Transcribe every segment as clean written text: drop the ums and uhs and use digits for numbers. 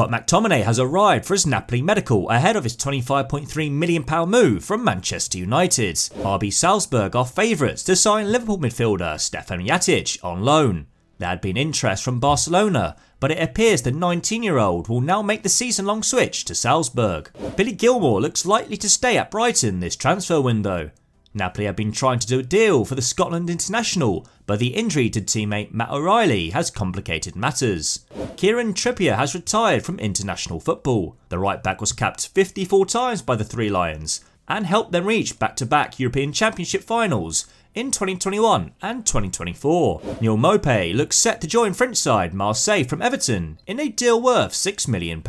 Scott McTominay has arrived for his Napoli medical ahead of his £25.3 million move from Manchester United. RB Salzburg are favourites to sign Liverpool midfielder Stefan Bajcetic on loan. There had been interest from Barcelona, but it appears the 19-year-old will now make the season-long switch to Salzburg. Billy Gilmour looks likely to stay at Brighton this transfer window. Napoli have been trying to do a deal for the Scotland international, but the injury to teammate Matt O'Riley has complicated matters. Kieran Trippier has retired from international football. The right-back was capped 54 times by the Three Lions and helped them reach back-to-back European Championship finals in 2021 and 2024. Neil Maupay looks set to join French side Marseille from Everton in a deal worth £6 million.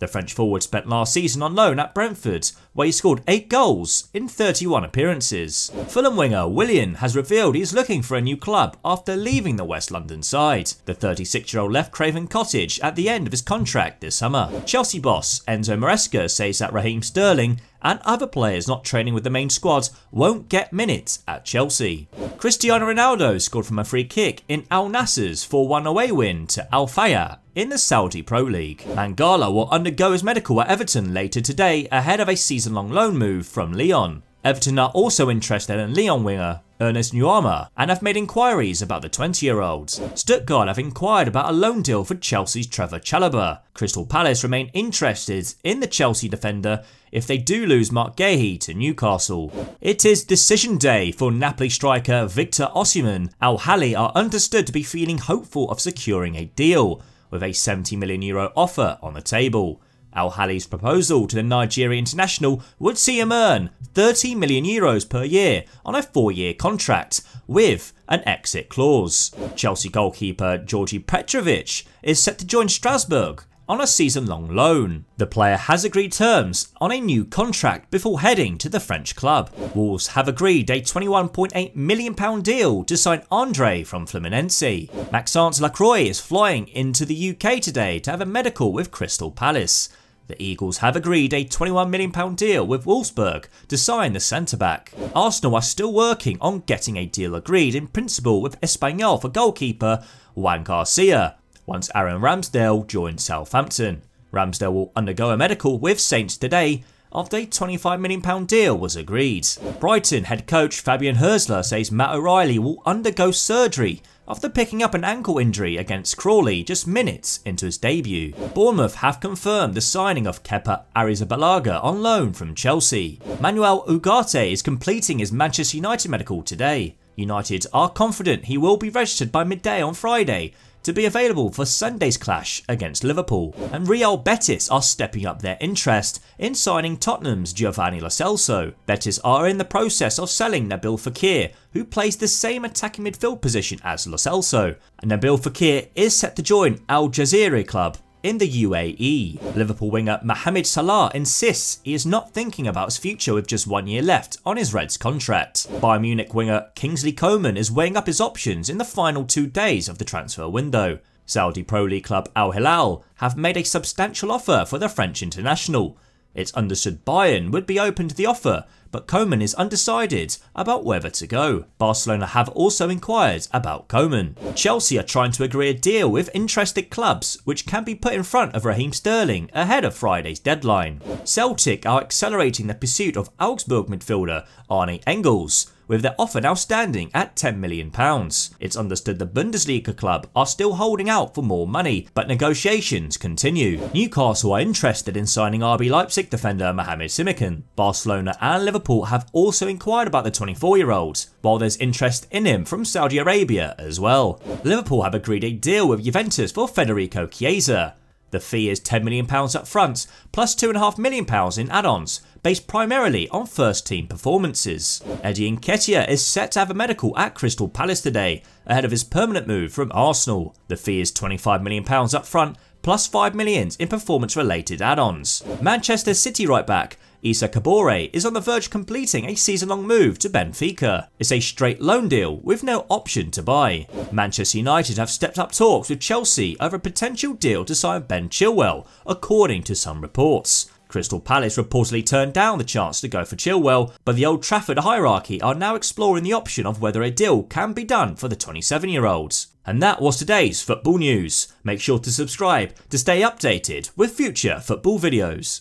The French forward spent last season on loan at Brentford, where he scored 8 goals in 31 appearances. Fulham winger Willian has revealed he is looking for a new club after leaving the West London side. The 36-year-old left Craven Cottage at the end of his contract this summer. Chelsea boss Enzo Maresca says that Raheem Sterling and other players not training with the main squad won't get minutes at Chelsea. Cristiano Ronaldo scored from a free kick in Al Nassr's 4-1 away win to Al Fayha in the Saudi Pro League. Mangala will undergo his medical at Everton later today ahead of a season-long loan move from Lyon. Everton are also interested in Lyon winger Ernest Nuamah and have made inquiries about the 20-year-old. Stuttgart have inquired about a loan deal for Chelsea's Trevoh Chalobah. Crystal Palace remain interested in the Chelsea defender if they do lose Marc Guehi to Newcastle. It is decision day for Napoli striker Victor Osimhen. Al Ahly are understood to be feeling hopeful of securing a deal, with a €70 million offer on the table. Al Ahly's proposal to the Nigerian international would see him earn €30 million per year on a 4-year contract with an exit clause. Chelsea goalkeeper Georgi Petrovic is set to join Strasbourg on a season-long loan. The player has agreed terms on a new contract before heading to the French club. Wolves have agreed a £21.8 million deal to sign Andre from Fluminense. Maxence Lacroix is flying into the UK today to have a medical with Crystal Palace. The Eagles have agreed a £21 million deal with Wolfsburg to sign the centre-back. Arsenal are still working on getting a deal agreed in principle with Espanyol for goalkeeper Juan Garcia, once Aaron Ramsdale joins Southampton. Ramsdale will undergo a medical with Saints today after a £25 million deal was agreed. Brighton head coach Fabian Herzler says Matt O'Riley will undergo surgery after picking up an ankle injury against Crawley just minutes into his debut. Bournemouth have confirmed the signing of Kepa Arrizabalaga on loan from Chelsea. Manuel Ugarte is completing his Manchester United medical today. United are confident he will be registered by midday on Friday to be available for Sunday's clash against Liverpool. And Real Betis are stepping up their interest in signing Tottenham's Giovanni Lo Celso. Betis are in the process of selling Nabil Fekir, who plays the same attacking midfield position as Lo Celso. And Nabil Fekir is set to join Al Jaziri club in the UAE. Liverpool winger Mohamed Salah insists he is not thinking about his future with just 1 year left on his Reds contract. Bayern Munich winger Kingsley Coman is weighing up his options in the final 2 days of the transfer window. Saudi Pro League club Al Hilal have made a substantial offer for the French international. It's understood Bayern would be open to the offer, but Coman is undecided about whether to go. Barcelona have also inquired about Coman. Chelsea are trying to agree a deal with interested clubs, which can be put in front of Raheem Sterling ahead of Friday's deadline. Celtic are accelerating the pursuit of Augsburg midfielder Arne Engels, with their offer now standing at £10 million. It's understood the Bundesliga club are still holding out for more money, but negotiations continue. Newcastle are interested in signing RB Leipzig defender Mohamed Simicon. Barcelona and Liverpool have also inquired about the 24-year-old, while there's interest in him from Saudi Arabia as well. Liverpool have agreed a deal with Juventus for Federico Chiesa. The fee is £10 million up front, plus £2.5 million in add-ons, based primarily on first-team performances. Eddie Nketiah is set to have a medical at Crystal Palace today, ahead of his permanent move from Arsenal. The fee is £25 million up front, plus £5 million in performance-related add-ons. Manchester City right-back Issa Kabore is on the verge of completing a season-long move to Benfica. It's a straight loan deal with no option to buy. Manchester United have stepped up talks with Chelsea over a potential deal to sign Ben Chilwell, according to some reports. Crystal Palace reportedly turned down the chance to go for Chilwell, but the Old Trafford hierarchy are now exploring the option of whether a deal can be done for the 27-year-olds. And that was today's football news. Make sure to subscribe to stay updated with future football videos.